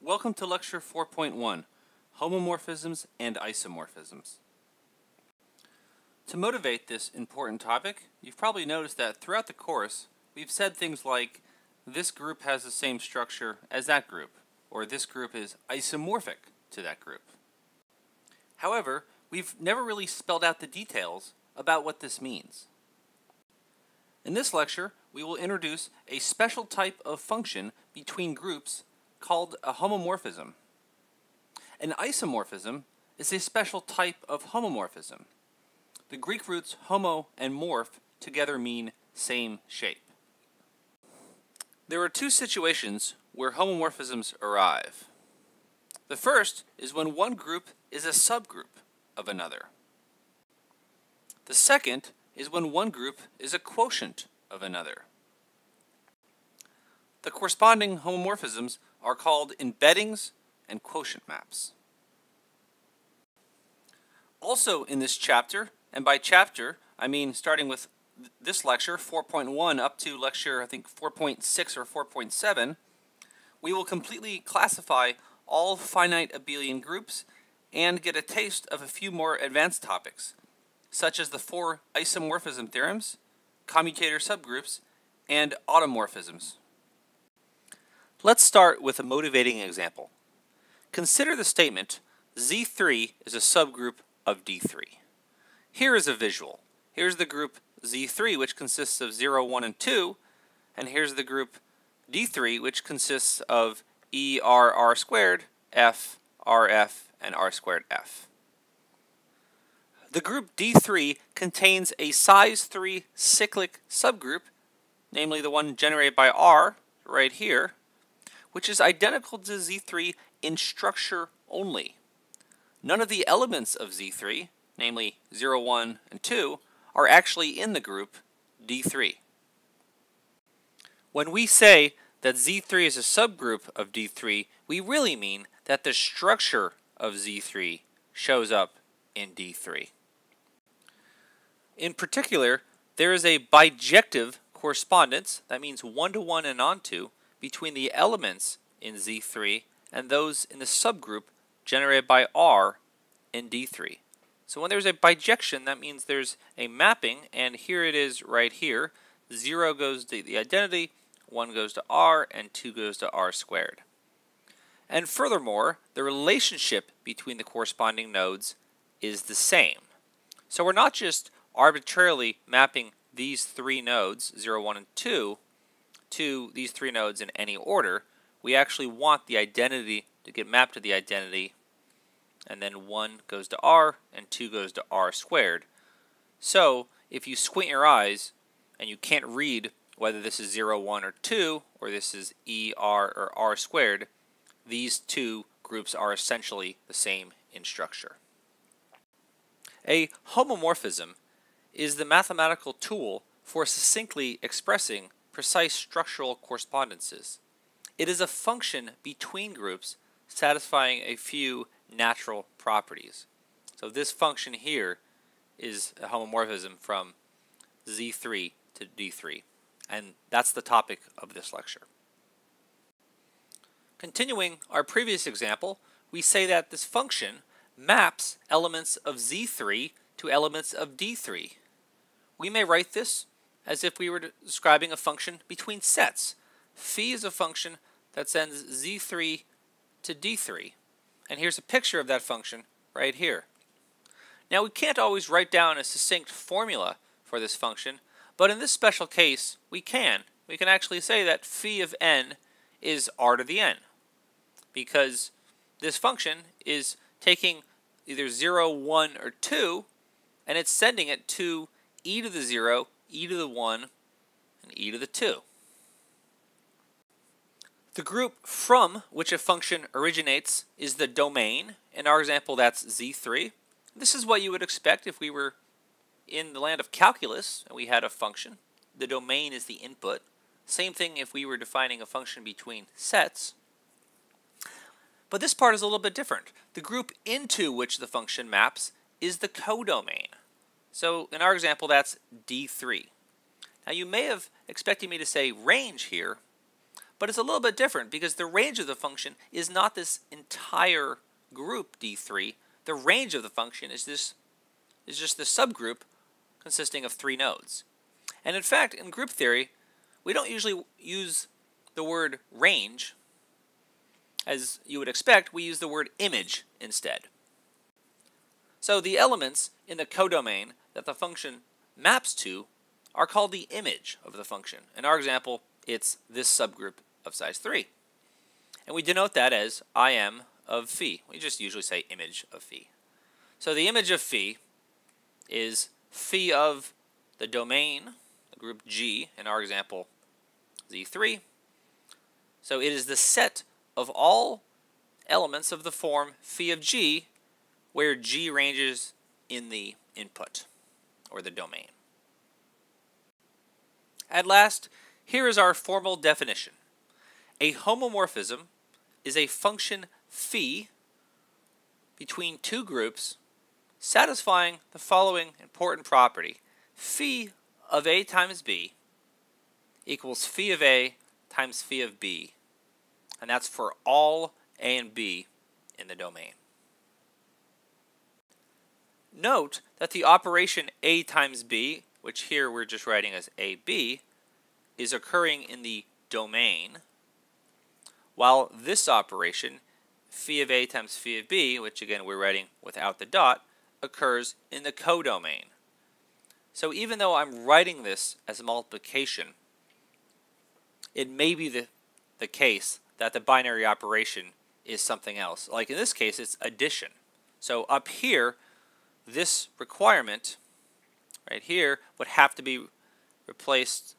Welcome to Lecture 4.1, Homomorphisms and Isomorphisms. To motivate this important topic, you've probably noticed that throughout the course, we've said things like, this group has the same structure as that group, or this group is isomorphic to that group. However, we've never really spelled out the details about what this means. In this lecture, we will introduce a special type of function between groups called a homomorphism. An isomorphism is a special type of homomorphism. The Greek roots homo and morph together mean same shape. There are two situations where homomorphisms arrive. The first is when one group is a subgroup of another. The second is when one group is a quotient of another. The corresponding homomorphisms are called embeddings and quotient maps. Also in this chapter, and by chapter I mean starting with this lecture 4.1 up to lecture I think 4.6 or 4.7, we will completely classify all finite abelian groups and get a taste of a few more advanced topics such as the four isomorphism theorems, commutator subgroups, and automorphisms. Let's start with a motivating example. Consider the statement, Z3 is a subgroup of D3. Here is a visual. Here's the group Z3, which consists of 0, 1, and 2, and here's the group D3, which consists of E, R, R squared, F, RF, and R squared F. The group D3 contains a size 3 cyclic subgroup, namely the one generated by R, right here, which is identical to Z3 in structure only. None of the elements of Z3, namely 0, 1, and 2, are actually in the group D3. When we say that Z3 is a subgroup of D3, we really mean that the structure of Z3 shows up in D3. In particular, there is a bijective correspondence, that means one-to-one and onto, between the elements in Z3 and those in the subgroup generated by R in D3. So when there's a bijection, that means there's a mapping, and here it is right here. 0 goes to the identity, 1 goes to R, and 2 goes to R squared. And furthermore, the relationship between the corresponding nodes is the same. So we're not just arbitrarily mapping these three nodes, 0, 1, and 2, to these three nodes in any order. We actually want the identity to get mapped to the identity, and then 1 goes to R and 2 goes to R squared. So if you squint your eyes and you can't read whether this is 0, 1, or 2, or this is E, R, or R squared, these two groups are essentially the same in structure. A homomorphism is the mathematical tool for succinctly expressing precise structural correspondences. It is a function between groups satisfying a few natural properties. So this function here is a homomorphism from Z3 to D3, and that's the topic of this lecture. Continuing our previous example, we say that this function maps elements of Z3 to elements of D3. We may write this as if we were describing a function between sets. Phi is a function that sends Z3 to D3. And here's a picture of that function right here. Now we can't always write down a succinct formula for this function, but in this special case we can. We can actually say that phi of n is r to the n, because this function is taking either 0, 1, or 2, and it's sending it to e to the 0, e to the 1, and e to the 2. The group from which a function originates is the domain. In our example, that's Z3. This is what you would expect if we were in the land of calculus and we had a function. The domain is the input. Same thing if we were defining a function between sets. But this part is a little bit different. The group into which the function maps is the codomain. So in our example, that's D3. Now you may have expected me to say range here, But it's a little bit different because the range of the function is not this entire group D3. The range of the function is just the subgroup consisting of 3 nodes. And in fact, in group theory, we don't usually use the word range. As you would expect, we use the word image instead. So the elements in the codomain that the function maps to are called the image of the function. In our example, it's this subgroup of size 3. And we denote that as im of phi. We just usually say image of phi. So the image of phi is phi of the domain, the group G, in our example, Z3. So it is the set of all elements of the form phi of G where G ranges in the input or the domain. At last, here is our formal definition. A homomorphism is a function phi between two groups satisfying the following important property. Phi of A times B equals phi of A times phi of B. And that's for all A and B in the domain. Note that the operation A times B, which here we're just writing as AB, is occurring in the domain, while this operation, phi of A times phi of B, which again we're writing without the dot, occurs in the codomain. So even though I'm writing this as a multiplication, it may be the case that the binary operation is something else. Like in this case, it's addition. So up here, this requirement right here would have to be replaced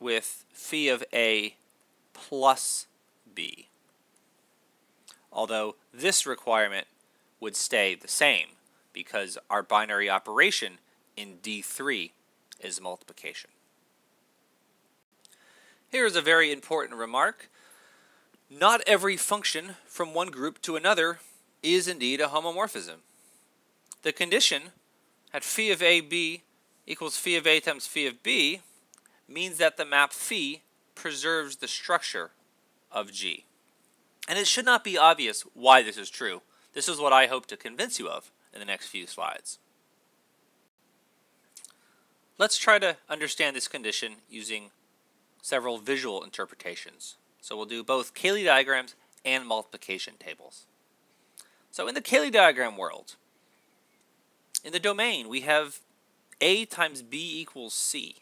with phi of A plus B. Although this requirement would stay the same because our binary operation in D3 is multiplication. Here is a very important remark. Not every function from one group to another is indeed a homomorphism. The condition at phi of AB equals phi of A times phi of B means that the map phi preserves the structure of G. And it should not be obvious why this is true. This is what I hope to convince you of in the next few slides. Let's try to understand this condition using several visual interpretations. So we'll do both Cayley diagrams and multiplication tables. So in the Cayley diagram world, in the domain, we have A times B equals C.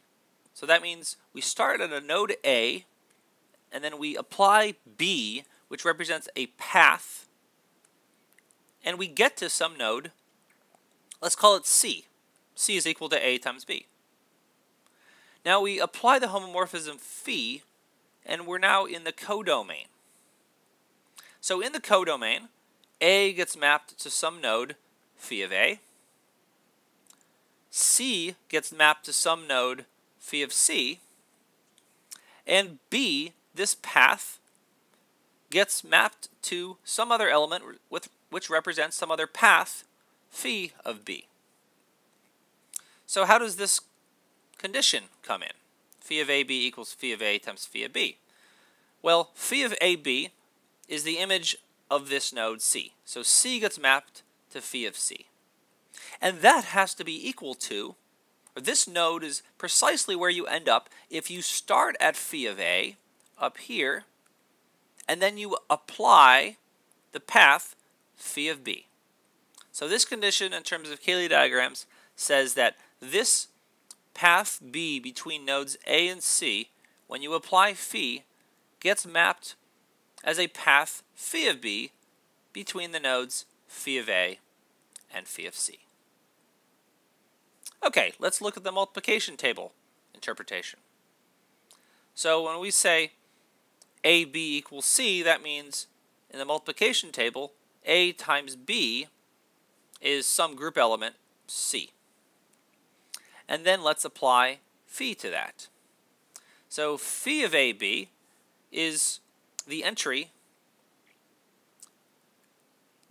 So that means we start at a node A, and then we apply B, which represents a path, and we get to some node. Let's call it C. C is equal to A times B. Now we apply the homomorphism phi, and we're now in the codomain. So in the codomain, A gets mapped to some node phi of A. C gets mapped to some node phi of C. And B, this path, gets mapped to some other element which represents some other path phi of B. So how does this condition come in? Phi of AB equals phi of A times phi of B. Well, phi of AB is the image of this node C. So C gets mapped to phi of C. And that has to be equal to, or this node is precisely where you end up if you start at phi of A up here, and then you apply the path phi of B. So this condition, in terms of Cayley diagrams, says that this path B between nodes A and C, when you apply phi, gets mapped as a path phi of B between the nodes phi of A and phi of C. Okay, let's look at the multiplication table interpretation. So when we say AB equals C, that means in the multiplication table, A times B is some group element C. And then let's apply phi to that. So phi of AB is the entry,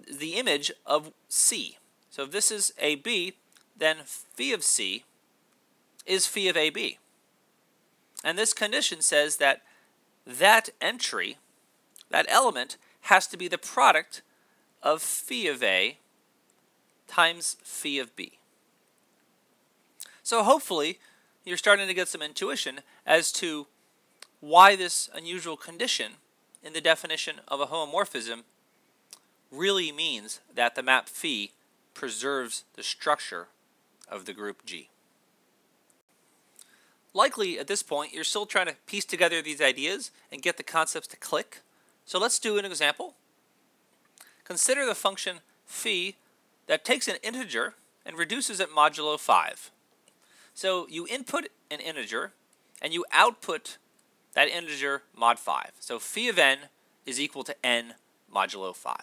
the image of C. So if this is AB, then phi of C is phi of AB. And this condition says that that entry, that element, has to be the product of phi of A times phi of B. So hopefully you're starting to get some intuition as to why this unusual condition in the definition of a homomorphism really means that the map phi preserves the structure of the group G. Likely, at this point, you're still trying to piece together these ideas and get the concepts to click. So let's do an example. Consider the function phi that takes an integer and reduces it modulo 5. So you input an integer, and you output that integer mod 5. So phi of n is equal to n modulo 5.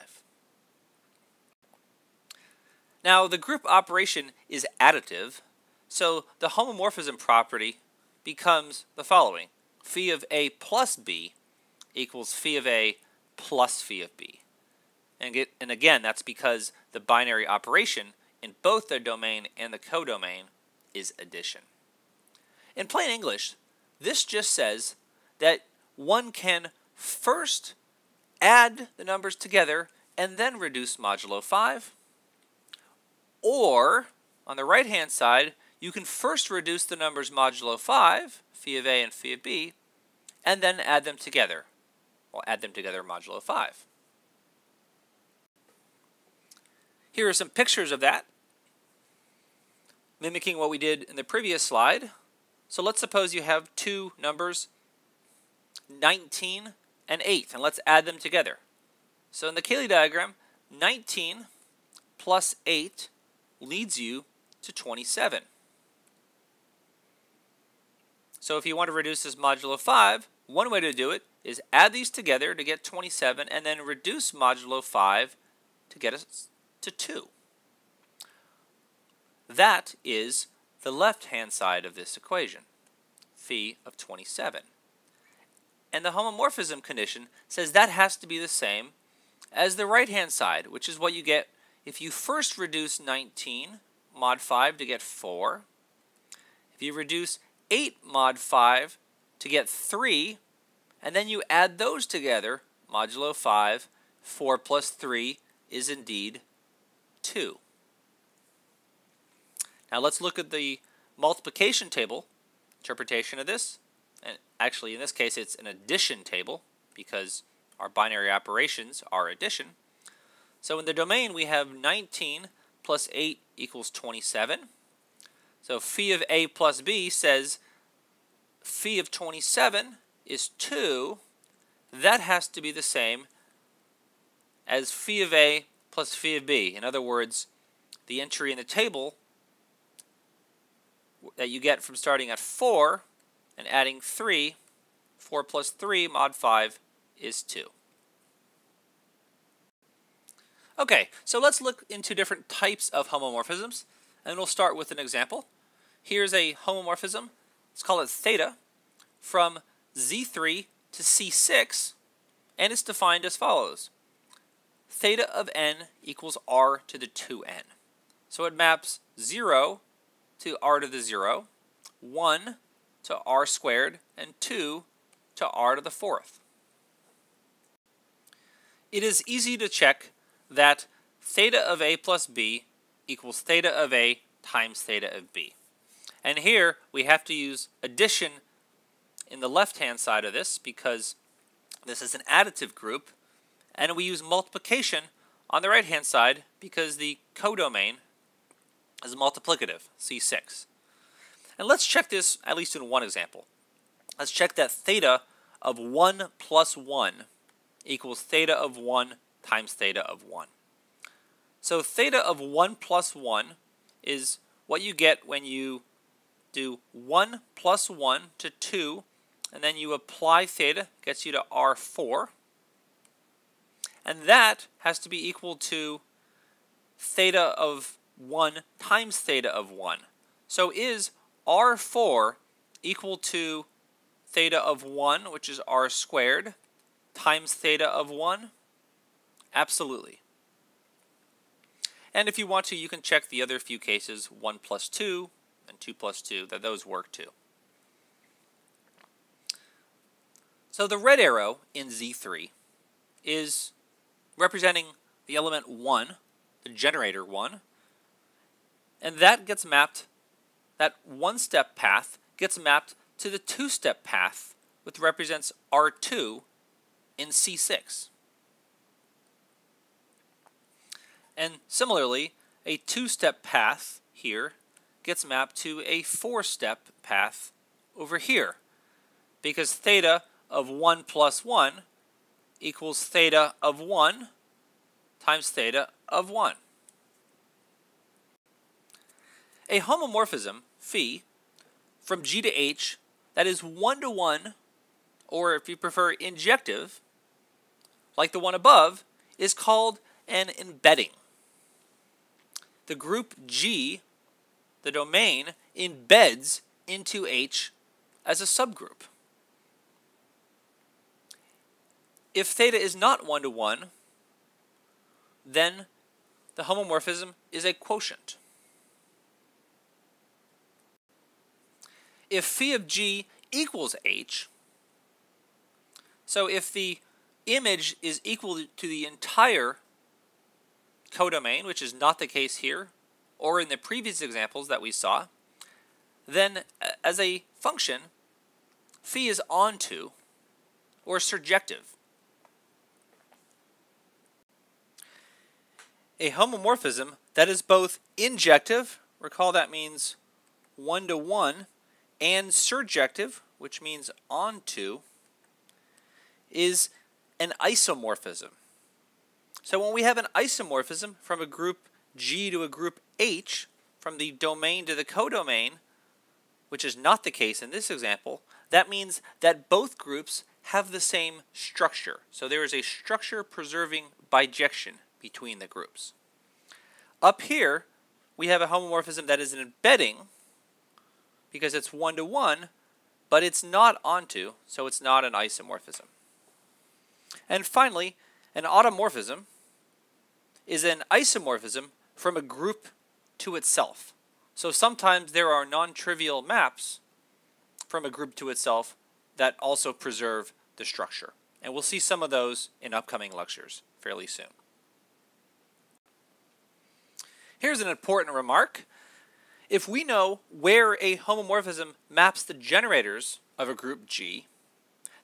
Now, the group operation is additive, so the homomorphism property becomes the following. Phi of A plus B equals phi of A plus phi of B. And again, that's because the binary operation in both the domain and the codomain is addition. In plain English, this just says that one can first add the numbers together and then reduce modulo 5, or on the right-hand side, you can first reduce the numbers modulo 5, phi of A and phi of B, and then add them together. Well, add them together modulo 5. Here are some pictures of that, mimicking what we did in the previous slide. So let's suppose you have two numbers, 19 and 8, and let's add them together. So in the Cayley diagram, 19 plus 8 leads you to 27. So if you want to reduce this modulo 5, one way to do it is add these together to get 27 and then reduce modulo 5 to get us to 2. That is the left-hand side of this equation, phi of 27. And the homomorphism condition says that has to be the same as the right-hand side, which is what you get if you first reduce 19 mod 5 to get 4. If you reduce 8 mod 5 to get 3, and then you add those together, modulo 5, 4 plus 3 is indeed 2. Now let's look at the multiplication table interpretation of this. And actually, in this case, it's an addition table because our binary operations are addition. So in the domain, we have 19 plus 8 equals 27. So phi of A plus B says phi of 27 is 2. That has to be the same as phi of A plus phi of B. In other words, the entry in the table that you get from starting at 4 and adding 3, 4 plus 3 mod 5 is 2. Okay, so let's look into different types of homomorphisms, and we'll start with an example. Here's a homomorphism, let's call it theta, from Z3 to C6, and it's defined as follows. Theta of n equals r to the 2n. So it maps 0 to r to the 0, 1 to r squared, and 2 to r to the 4th. It is easy to check that theta of A plus B equals theta of A times theta of B. And here we have to use addition in the left-hand side of this because this is an additive group, and we use multiplication on the right-hand side because the codomain is multiplicative, C6. And let's check this, at least in one example. Let's check that theta of 1 plus 1 equals theta of 1 times theta of 1. So theta of 1 plus 1 is what you get when you do 1 plus 1 to 2, and then you apply theta, gets you to R4. And that has to be equal to theta of 1 times theta of 1. So is R4 equal to theta of 1, which is R squared, times theta of 1? Absolutely. And if you want to, you can check the other few cases, 1 plus 2 and 2 plus 2, that those work too. So the red arrow in Z3 is representing the element 1, the generator 1, and that gets mapped, that one-step path gets mapped to the two-step path, which represents R2 in C6. And similarly, a two-step path here gets mapped to a four-step path over here, because theta of 1 plus 1 equals theta of 1 times theta of 1. A homomorphism, phi, from G to H that is one-to-one, or if you prefer, injective, like the one above, is called an embedding. The group G, the domain, embeds into H as a subgroup. If theta is not one-to-one, then the homomorphism is a quotient. If phi of G equals H, so if the image is equal to the entire codomain, which is not the case here, or in the previous examples that we saw, then as a function, phi is onto, or surjective. A homomorphism that is both injective, recall that means one-to-one, and surjective, which means onto, is an isomorphism. So when we have an isomorphism from a group G to a group H, from the domain to the codomain, which is not the case in this example, that means that both groups have the same structure. So there is a structure-preserving bijection between the groups. Up here, we have a homomorphism that is an embedding, because it's one-to-one, but it's not onto, so it's not an isomorphism. And finally, an automorphism is an isomorphism from a group to itself. So sometimes there are non-trivial maps from a group to itself that also preserve the structure. And we'll see some of those in upcoming lectures fairly soon. Here's an important remark. If we know where a homomorphism maps the generators of a group G,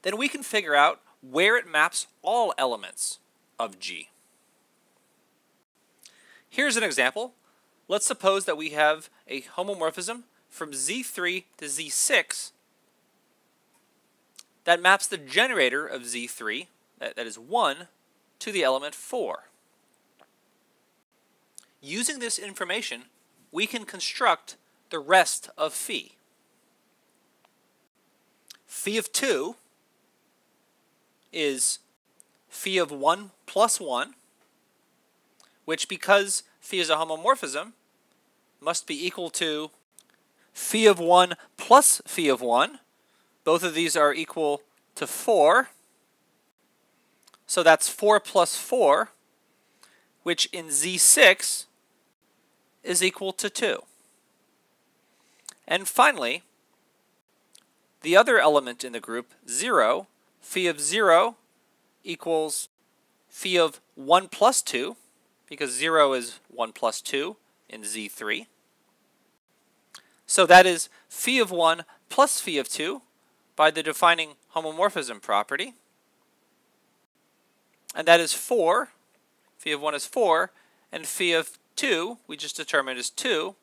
then we can figure out where it maps all elements of G. Here's an example. Let's suppose that we have a homomorphism from Z3 to Z6 that maps the generator of Z3, that is 1, to the element 4. Using this information, we can construct the rest of phi. Phi of 2 is phi of 1 plus 1, which, because phi is a homomorphism, must be equal to phi of 1 plus phi of 1. Both of these are equal to 4. So that's 4 plus 4, which in Z6 is equal to 2. And finally, the other element in the group, 0, phi of 0 equals phi of 1 plus 2, because 0 is 1 plus 2 in Z3. So that is phi of 1 plus phi of 2 by the defining homomorphism property. And that is 4. Phi of 1 is 4, and phi of 2, we just determined, is 2.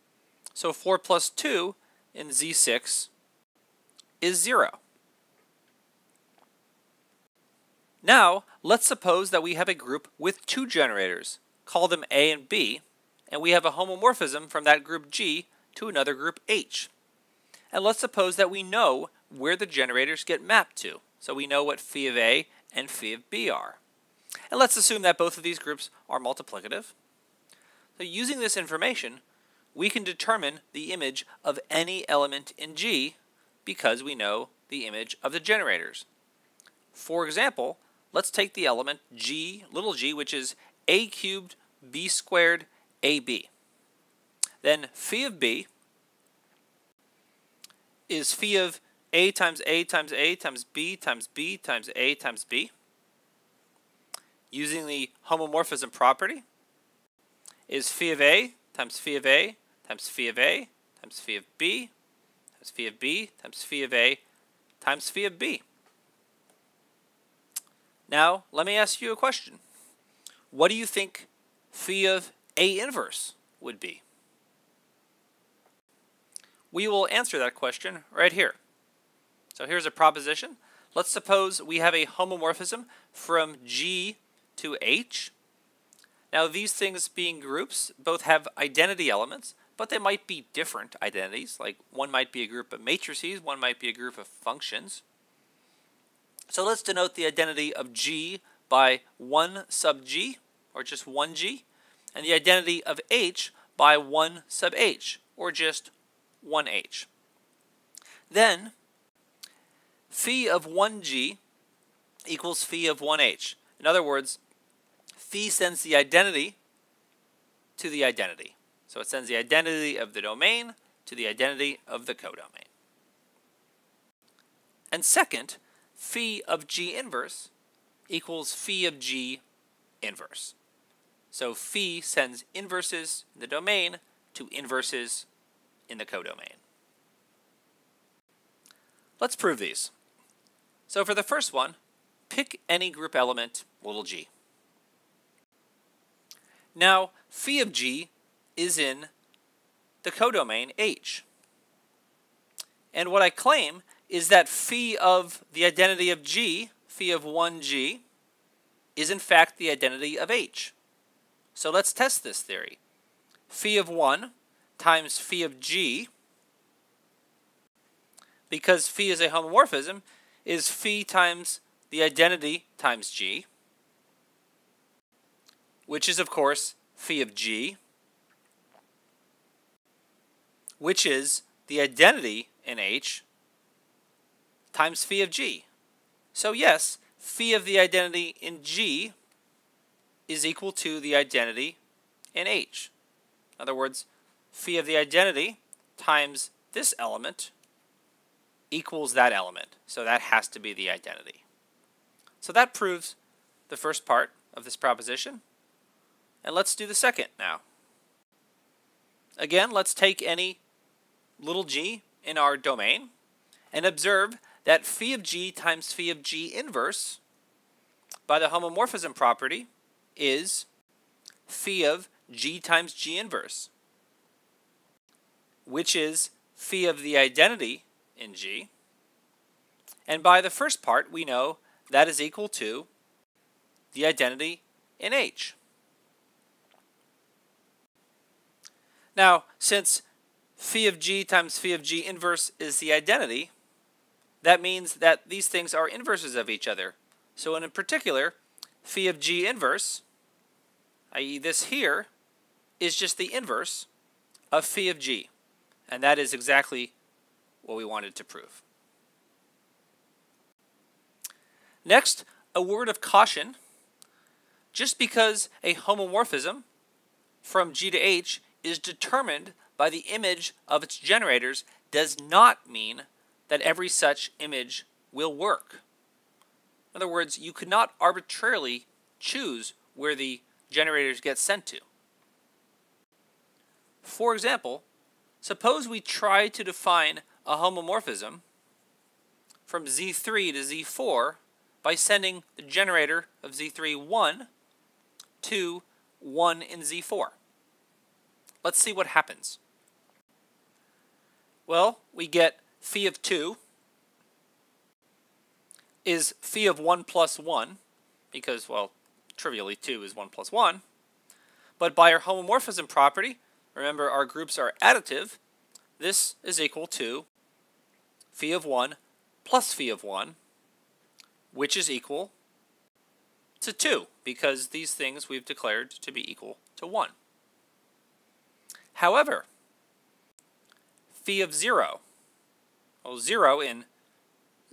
So 4 plus 2 in Z6 is 0. Now, let's suppose that we have a group with two generators, call them A and B, and we have a homomorphism from that group G to another group H. And let's suppose that we know where the generators get mapped to, so we know what phi of A and phi of B are. And let's assume that both of these groups are multiplicative. So using this information, we can determine the image of any element in G because we know the image of the generators. For example, let's take the element G, little g, which is a cubed, b squared, ab. Then phi of b is phi of A times A times A times B times B times A times B using the homomorphism property is phi of A times phi of A times phi of A times phi of B times phi of B times phi of A times phi of B. Now, let me ask you a question. What do you think phi of A inverse would be? We will answer that question right here. So here's a proposition. Let's suppose we have a homomorphism from G to H. Now these things being groups both have identity elements, but they might be different identities. Like one might be a group of matrices, one might be a group of functions. So let's denote the identity of G by 1 sub G, or just 1 G, and the identity of H by 1 sub H, or just 1 H. Then phi of 1G equals phi of 1H. In other words, phi sends the identity to the identity. So it sends the identity of the domain to the identity of the codomain. And second, phi of G inverse equals phi of G inverse. So phi sends inverses in the domain to inverses in the codomain. Let's prove these. So for the first one, pick any group element, little g. Now, phi of G is in the codomain H. And what I claim is that phi of the identity of G, phi of 1G, is in fact the identity of H. So let's test this theory. Phi of 1 times phi of G, because phi is a homomorphism, is phi times the identity times G, which is, of course, phi of G, which is the identity in H times phi of G. So yes, phi of the identity in G is equal to the identity in H. In other words, phi of the identity times this element equals that element. So that has to be the identity. So that proves the first part of this proposition. And let's do the second now. Again, let's take any little g in our domain and observe that phi of G times phi of G inverse by the homomorphism property is phi of G times G inverse, which is phi of the identity in G. And by the first part, we know that is equal to the identity in H. Now, since phi of G times phi of G inverse is the identity, that means that these things are inverses of each other. So in particular, phi of G inverse, i.e. this here, is just the inverse of phi of G. And that is exactly what we wanted to prove. Next, a word of caution. Just because a homomorphism from G to H is determined by the image of its generators does not mean that every such image will work. In other words, you could not arbitrarily choose where the generators get sent to. For example, suppose we try to define a homomorphism from Z3 to Z4 by sending the generator of Z3 1 to 1 in Z4. Let's see what happens. Well, we get phi of 2 is phi of 1 plus 1 because, well, trivially 2 is 1 plus 1. But by our homomorphism property, remember our groups are additive, this is equal to phi of 1 plus phi of 1, which is equal to 2, because these things we've declared to be equal to 1. However, phi of 0, well, 0 in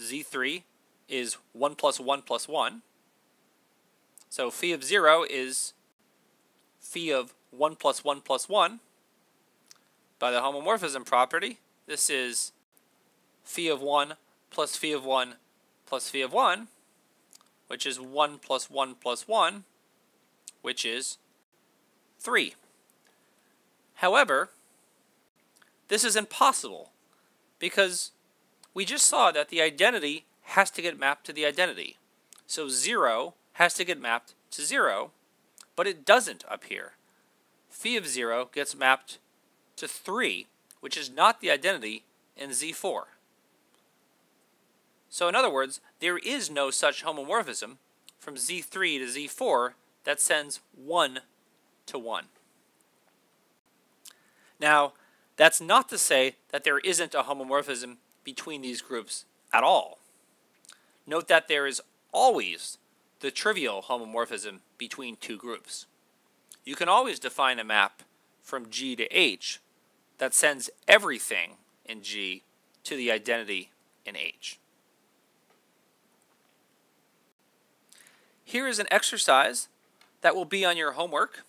Z3 is 1 plus 1 plus 1, so phi of 0 is phi of 1 plus 1 plus 1. By the homomorphism property, this is phi of 1 plus phi of 1 plus phi of 1, which is 1 plus 1 plus 1, which is 3. However, this is impossible because we just saw that the identity has to get mapped to the identity. So 0 has to get mapped to 0, but it doesn't up here. Phi of 0 gets mapped to 3, which is not the identity in Z4. So in other words, there is no such homomorphism from Z3 to Z4 that sends 1 to 1. Now, that's not to say that there isn't a homomorphism between these groups at all. Note that there is always the trivial homomorphism between two groups. You can always define a map from G to H that sends everything in G to the identity in H. Here is an exercise that will be on your homework,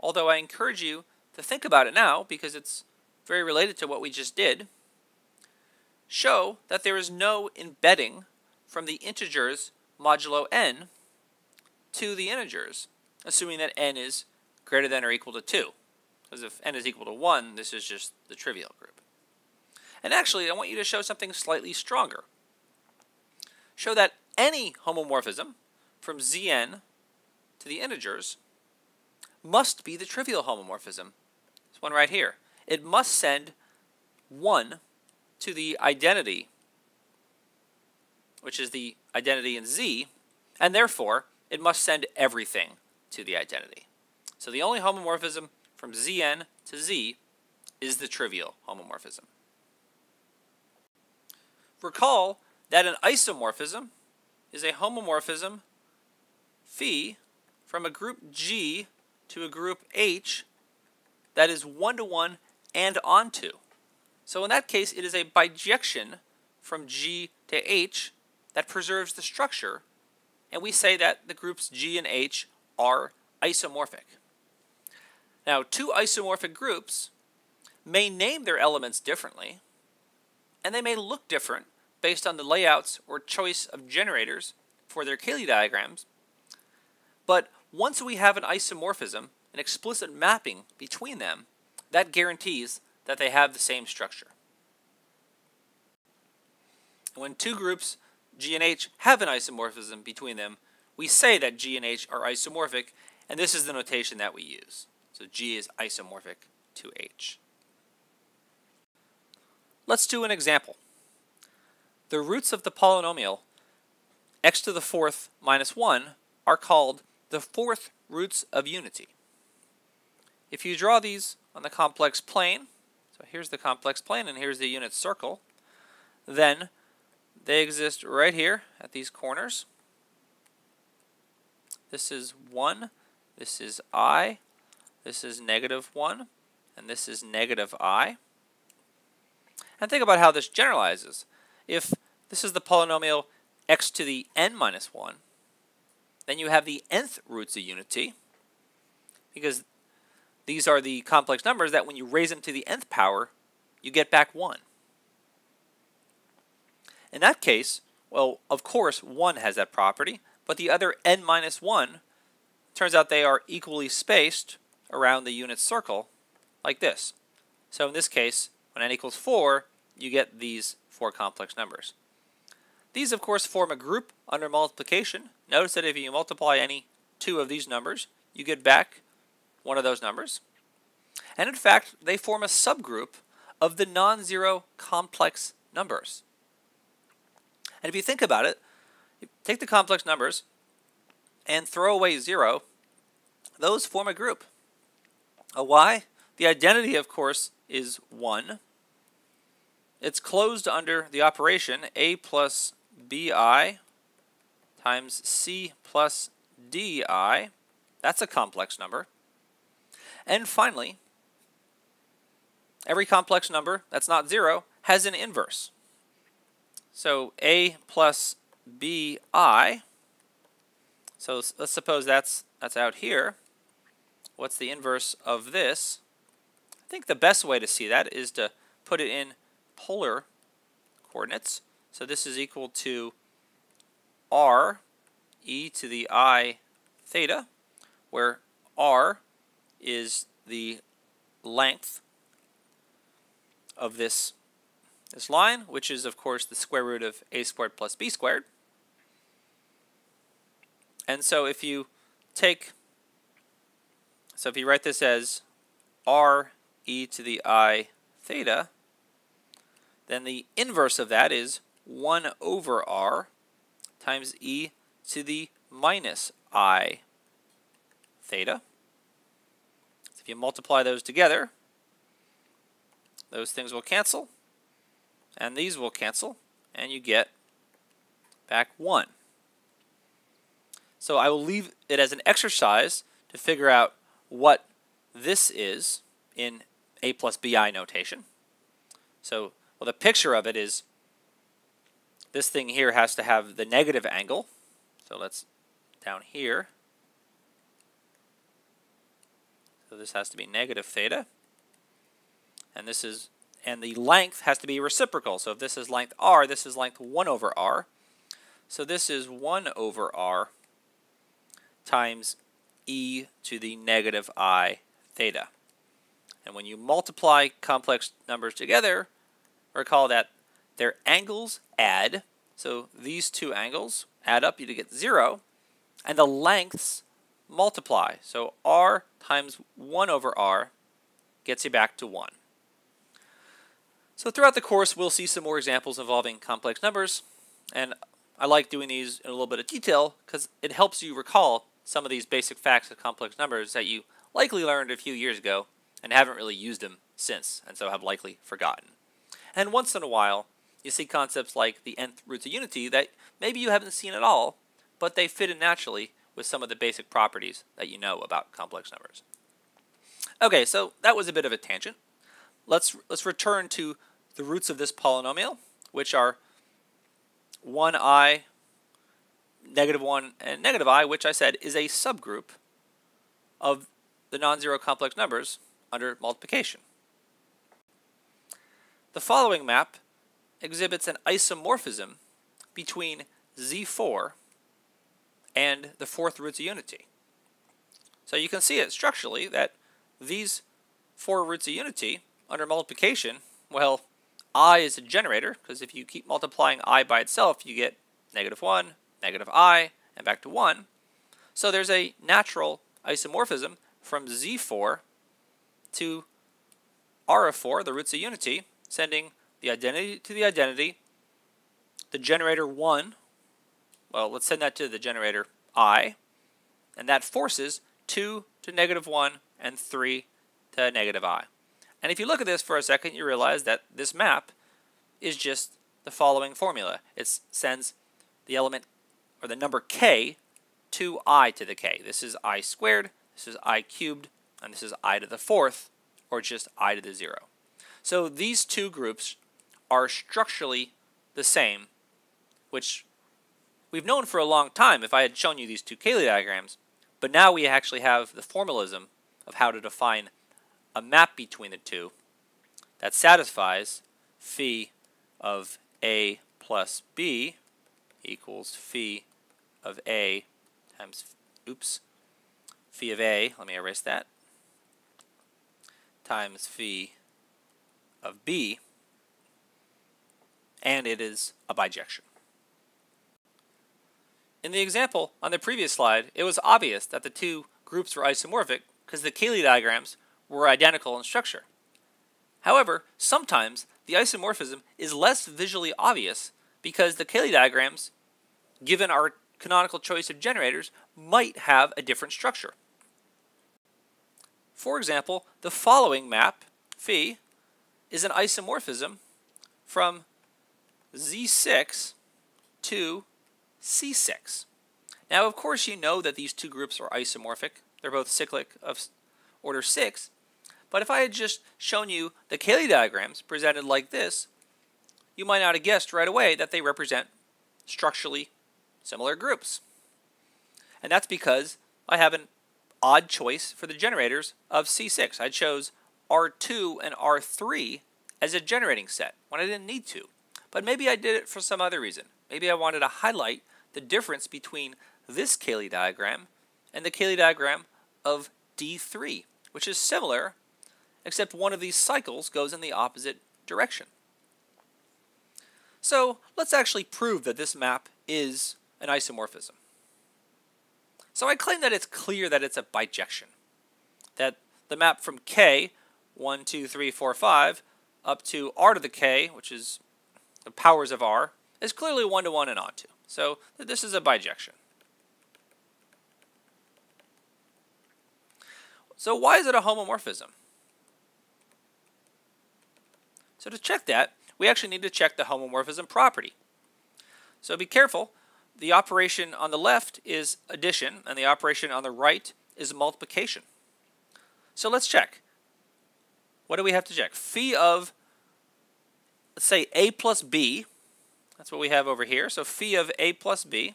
although I encourage you to think about it now because it's very related to what we just did. Show that there is no embedding from the integers modulo n to the integers, assuming that n is greater than or equal to 2. Because if n is equal to 1, this is just the trivial group. And actually, I want you to show something slightly stronger. Show that any homomorphism from Zn to the integers must be the trivial homomorphism. This one right here. It must send 1 to the identity, which is the identity in Z, and therefore it must send everything to the identity. So the only homomorphism from Zn to Z is the trivial homomorphism. Recall that an isomorphism is a homomorphism phi from a group G to a group H that is one-to-one and onto. So in that case, it is a bijection from G to H that preserves the structure, and we say that the groups G and H are isomorphic. Now, two isomorphic groups may name their elements differently, and they may look different based on the layouts or choice of generators for their Cayley diagrams, but once we have an isomorphism, an explicit mapping between them, that guarantees that they have the same structure. When two groups, G and H, have an isomorphism between them, we say that G and H are isomorphic, and this is the notation that we use. So G is isomorphic to H. Let's do an example. The roots of the polynomial x to the fourth minus 1 are called the fourth roots of unity. If you draw these on the complex plane, so here's the complex plane and here's the unit circle, then they exist right here at these corners. This is 1, this is I, this is negative 1, and this is negative I. And think about how this generalizes. If this is the polynomial x to the n minus 1, then you have the nth roots of unity, because these are the complex numbers that when you raise them to the nth power, you get back 1. In that case, well, of course, 1 has that property, but the other n minus 1, turns out they are equally spaced around the unit circle, like this. So in this case, when n equals 4, you get these 4 complex numbers. These, of course, form a group under multiplication. Notice that if you multiply any two of these numbers, you get back one of those numbers. And in fact, they form a subgroup of the non-zero complex numbers. And if you think about it, take the complex numbers and throw away 0, those form a group. Why? The identity, of course, is 1. It's closed under the operation a plus bi times c plus di. That's a complex number. And finally, every complex number that's not 0 has an inverse. So a plus bi, so let's suppose that's out here. What's the inverse of this? I think the best way to see that is to put it in polar coordinates. So this is equal to r e to the I theta, where r is the length of this line, which is of course the square root of a squared plus b squared. And so if you take, so if you write this as r e to the I theta, then the inverse of that is 1 over r times e to the minus I theta. So if you multiply those together, those things will cancel, and these will cancel, and you get back 1. So I will leave it as an exercise to figure out what this is in a plus bi notation. So, well, the picture of it is this thing here has to have the negative angle. So let's down here. So this has to be negative theta. And this is, and the length has to be reciprocal. So if this is length r, this is length 1 over r. So this is 1 over r times e to the negative I theta. And when you multiply complex numbers together, recall that their angles add. So these two angles add up, you get 0. And the lengths multiply. So r times 1 over r gets you back to 1. So throughout the course, we'll see some more examples involving complex numbers, and I like doing these in a little bit of detail because it helps you recall some of these basic facts of complex numbers that you likely learned a few years ago and haven't really used them since, and so have likely forgotten. And once in a while, you see concepts like the nth roots of unity that maybe you haven't seen at all, but they fit in naturally with some of the basic properties that you know about complex numbers. Okay, so that was a bit of a tangent. Let's return to the roots of this polynomial, which are 1i, negative 1, and negative I, which I said is a subgroup of the non-zero complex numbers under multiplication. The following map exhibits an isomorphism between Z4 and the fourth roots of unity. So you can see it structurally that these four roots of unity under multiplication, well, I is a generator, because if you keep multiplying I by itself, you get negative 1, negative I, and back to 1. So there's a natural isomorphism from Z4 to R of 4, the roots of unity, sending the identity to the identity, the generator 1, well, let's send that to the generator I, and that forces 2 to negative 1 and 3 to negative I. And if you look at this for a second, you realize that this map is just the following formula. It sends the element, or the number k, to I to the k. This is I squared, this is I cubed, and this is I to the fourth, or just I to the 0. So these two groups are structurally the same, which we've known for a long time if I had shown you these two Cayley diagrams, but now we actually have the formalism of how to define a map between the two that satisfies phi of a plus b equals phi of a times, oops, phi of a, let me erase that, times phi of b, and it is a bijection. In the example on the previous slide, it was obvious that the two groups were isomorphic because the Cayley diagrams were identical in structure. However, sometimes the isomorphism is less visually obvious because the Cayley diagrams, given our canonical choice of generators, might have a different structure. For example, the following map, phi, is an isomorphism from Z6 to C6. Now, of course, you know that these two groups are isomorphic. They're both cyclic of order 6, but if I had just shown you the Cayley diagrams presented like this, you might not have guessed right away that they represent structurally similar groups. And that's because I have an odd choice for the generators of C6. I chose R2 and R3 as a generating set when I didn't need to. But maybe I did it for some other reason. Maybe I wanted to highlight the difference between this Cayley diagram and the Cayley diagram of D3, which is similar, except one of these cycles goes in the opposite direction. So let's actually prove that this map is an isomorphism. So I claim that it's clear that it's a bijection, that the map from K, 1, 2, 3, 4, 5, up to R to the K, which is the powers of R, is clearly 1 to 1 and onto. So this is a bijection. So why is it a homomorphism? So to check that, we actually need to check the homomorphism property. So be careful. The operation on the left is addition, and the operation on the right is multiplication. So let's check. What do we have to check? Phi of, let's say, A plus B. That's what we have over here. So phi of A plus B.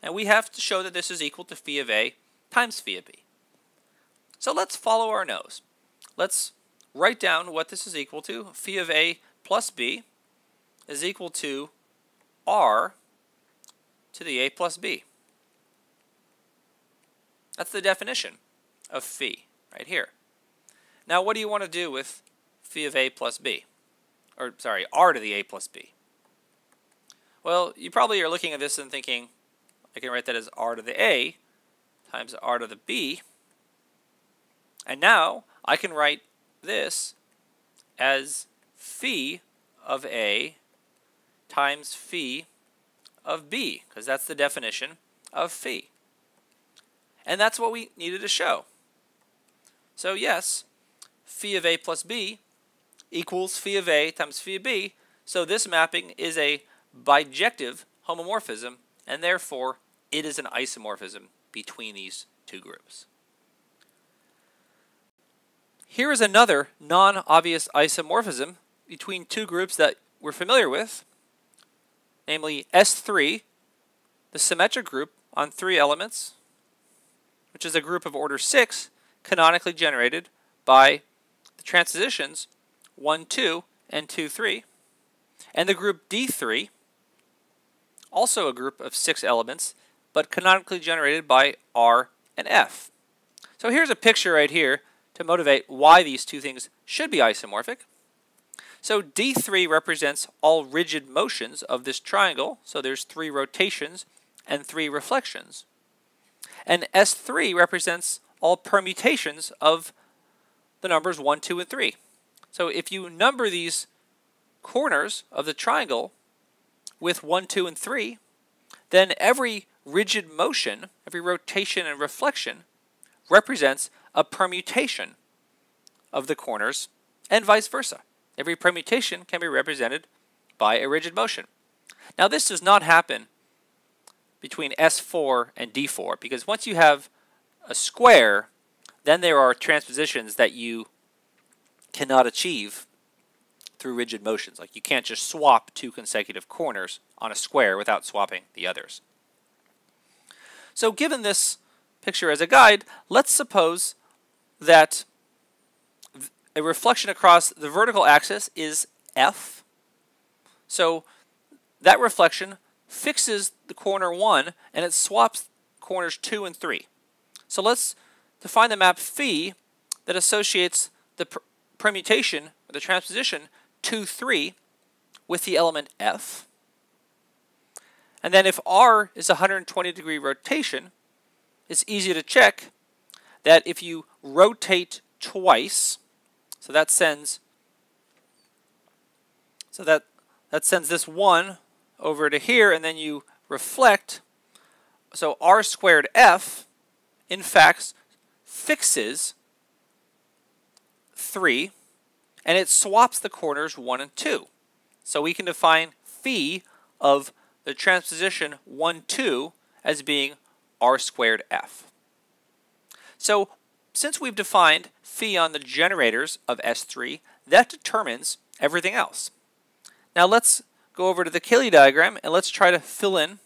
And we have to show that this is equal to phi of A times phi of B. So let's follow our nose. Let's write down what this is equal to. Phi of A plus B is equal to R to the A plus B. That's the definition of phi right here. Now what do you want to do with phi of A plus B? Or sorry, R to the A plus B. Well, you probably are looking at this and thinking, I can write that as R to the A times R to the B. And now I can write this as phi of A times phi of B, because that's the definition of phi. And that's what we needed to show. So yes, phi of A plus B equals phi of A times phi of B, so this mapping is a bijective homomorphism, and therefore it is an isomorphism between these two groups. Here is another non-obvious isomorphism between two groups that we're familiar with, namely S3, the symmetric group on three elements, which is a group of order 6 canonically generated by the transitions 1, 2, and 2, 3, and the group D3, also a group of 6 elements, but canonically generated by R and F. So here's a picture right here to motivate why these two things should be isomorphic. So D3 represents all rigid motions of this triangle, so there's 3 rotations and 3 reflections. And S3 represents all permutations of the numbers 1, 2, and 3. So if you number these corners of the triangle with 1, 2, and 3, then every rigid motion, every rotation and reflection, represents a permutation of the corners, and vice versa. Every permutation can be represented by a rigid motion. Now this does not happen between S4 and D4, because once you have a square, then there are transpositions that you cannot achieve through rigid motions. Like you can't just swap two consecutive corners on a square without swapping the others. So given this picture as a guide, let's suppose that a reflection across the vertical axis is F. So that reflection fixes the corner 1 and it swaps corners 2 and 3. So let's define the map phi that associates the permutation, or the transposition, 2, 3 with the element F. And then if R is 120 degree rotation, it's easy to check that if you rotate twice, so that sends this 1 over to here, and then you reflect, so R squared F in fact fixes 3, and it swaps the corners 1 and 2. So we can define phi of the transposition 1, 2 as being R squared F. So since we've defined phi on the generators of S3, that determines everything else. Now let's go over to the Cayley diagram and let's try to fill in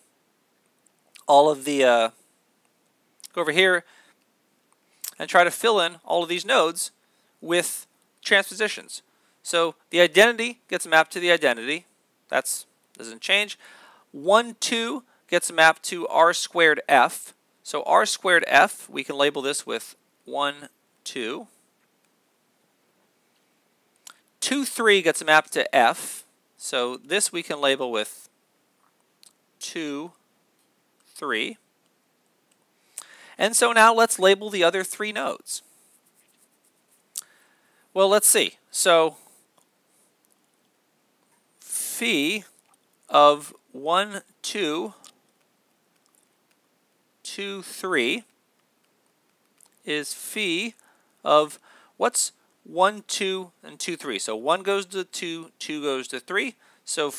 all of the, go over here and try to fill in all of these nodes with transpositions. So the identity gets mapped to the identity. That doesn't change. 1, 2 gets mapped to R squared F. So R squared F, we can label this with 1, 2. 2, 3 gets mapped to F. So this we can label with 2, 3. And so now let's label the other three nodes. Well, let's see. So phi of 1, 2, 2, 3 is phi of what's 1, 2, and 2, 3. So 1 goes to 2, 2 goes to 3. So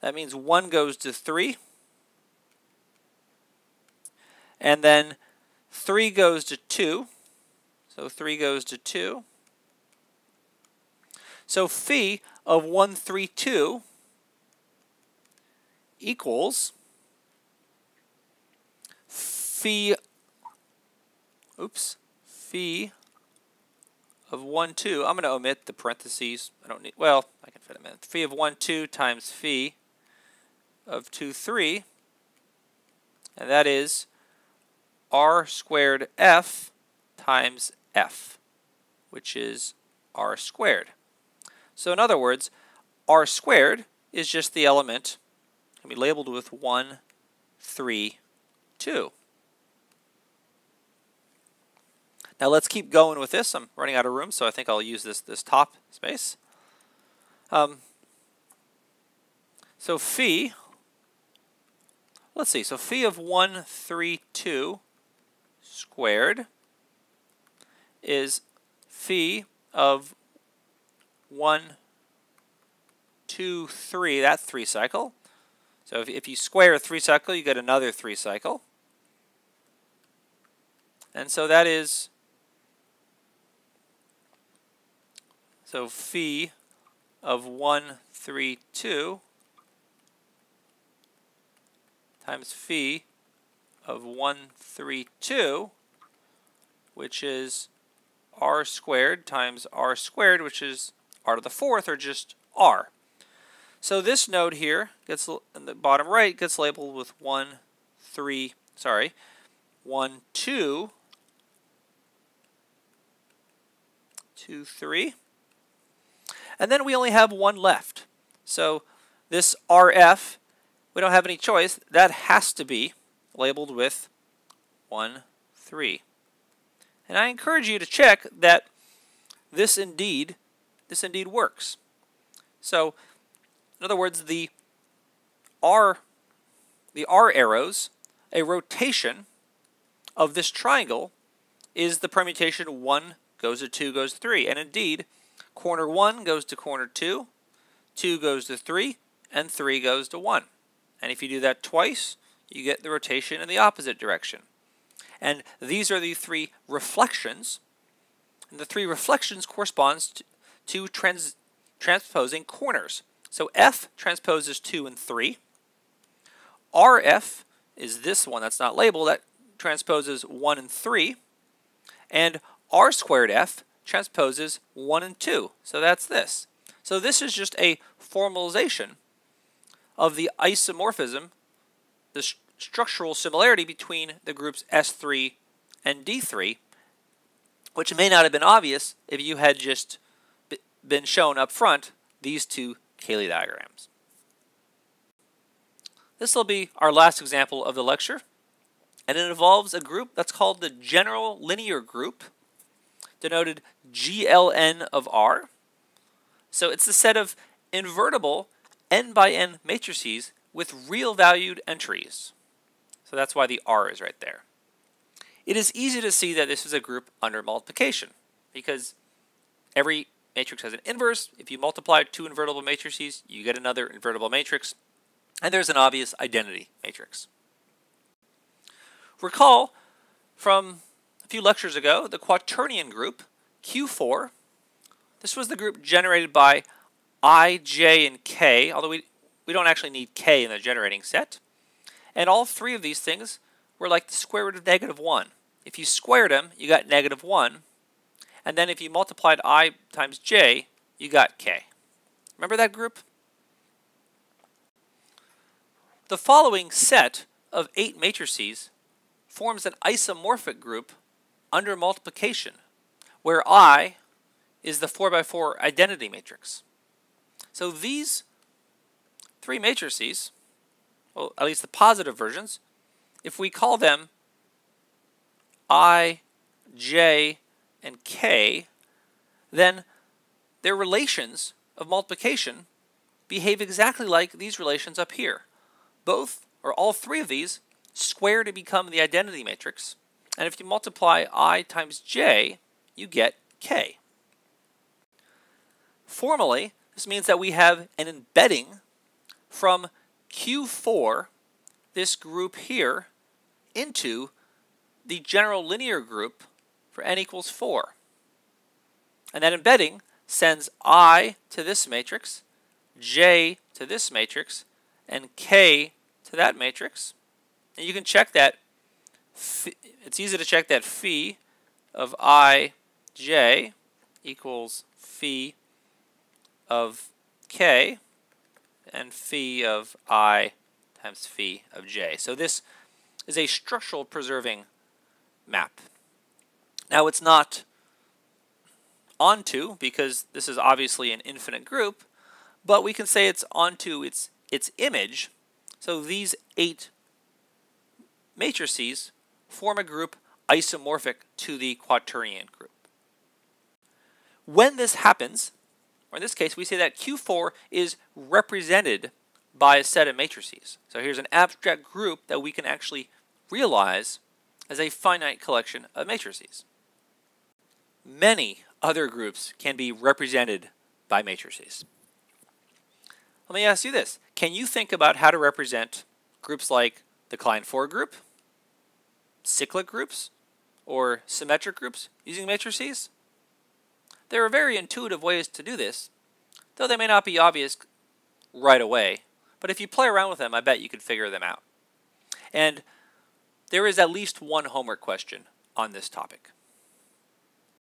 that means 1 goes to 3. And then 3 goes to 2. So 3 goes to 2. So phi of 1, 3, 2 equals phi, oops, phi of 1, 2. I'm going to omit the parentheses. I don't need, well, I can fit them in. Phi of 1, 2 times phi of 2, 3. And that is R squared F times F, which is R squared. So in other words, R squared is just the element, can be labeled with 1, 3, 2. Now let's keep going with this. I'm running out of room, so I think I'll use this top space. So phi, let's see, so phi of 1, 3, 2 squared is phi of 1, 2, 3, that 3 cycle. So if you square a 3 cycle, you get another 3 cycle. And so that is, so phi of 1, 3, 2 times phi of 1, 3, 2, which is R squared times R squared, which is R to the fourth, or just R. So this node here gets in the bottom right gets labeled with 1, 2, 2, 3. And then we only have one left. So this RF, we don't have any choice. That has to be labeled with 1, 3. And I encourage you to check that this indeed works. So, in other words, the R arrows, a rotation of this triangle is the permutation 1 goes to 2 goes to 3. And indeed, corner 1 goes to corner 2, 2 goes to 3, and 3 goes to 1. And if you do that twice, you get the rotation in the opposite direction. And these are the three reflections. And the three reflections corresponds to transposing corners. So F transposes 2 and 3. RF is this one that's not labeled. That transposes 1 and 3. And R squared F transposes 1 and 2. So that's this. So this is just a formalization of the isomorphism, the structural similarity between the groups S3 and D3, which may not have been obvious if you had just been shown up front these two Cayley diagrams. This will be our last example of the lecture, and it involves a group that's called the general linear group, denoted GLn of R. So it's the set of invertible n by n matrices with real valued entries. So that's why the R is right there. It is easy to see that this is a group under multiplication because every matrix has an inverse. If you multiply two invertible matrices, you get another invertible matrix, and there's an obvious identity matrix. Recall from a few lectures ago, the Quaternion group, Q4. This was the group generated by I, J, and K, although we don't actually need K in the generating set. And all three of these things were like the square root of negative 1. If you squared them, you got negative 1. And then if you multiplied I times J, you got K. Remember that group? The following set of 8 matrices forms an isomorphic group under multiplication, where I is the 4x4 identity matrix. So these 3 matrices, well, at least the positive versions, if we call them I, J, and K, then their relations of multiplication behave exactly like these relations up here. Both, or all 3 of these, square to become the identity matrix, and if you multiply I times J, you get K. Formally, this means that we have an embedding from Q4, this group here, into the general linear group for n equals 4. And that embedding sends I to this matrix, J to this matrix, and K to that matrix. And you can check that, it's easy to check that phi of IJ equals phi of K and phi of I times phi of J. So this is a structural preserving map. Now it's not onto, because this is obviously an infinite group, but we can say it's onto its image. So these 8 matrices form a group isomorphic to the quaternion group. When this happens, or in this case, we say that Q4 is represented by a set of matrices. So here's an abstract group that we can actually realize as a finite collection of matrices. Many other groups can be represented by matrices. Let me ask you this. Can you think about how to represent groups like the Klein 4 group, cyclic groups, or symmetric groups using matrices? There are very intuitive ways to do this, though they may not be obvious right away, but if you play around with them, I bet you could figure them out. And there is at least one homework question on this topic.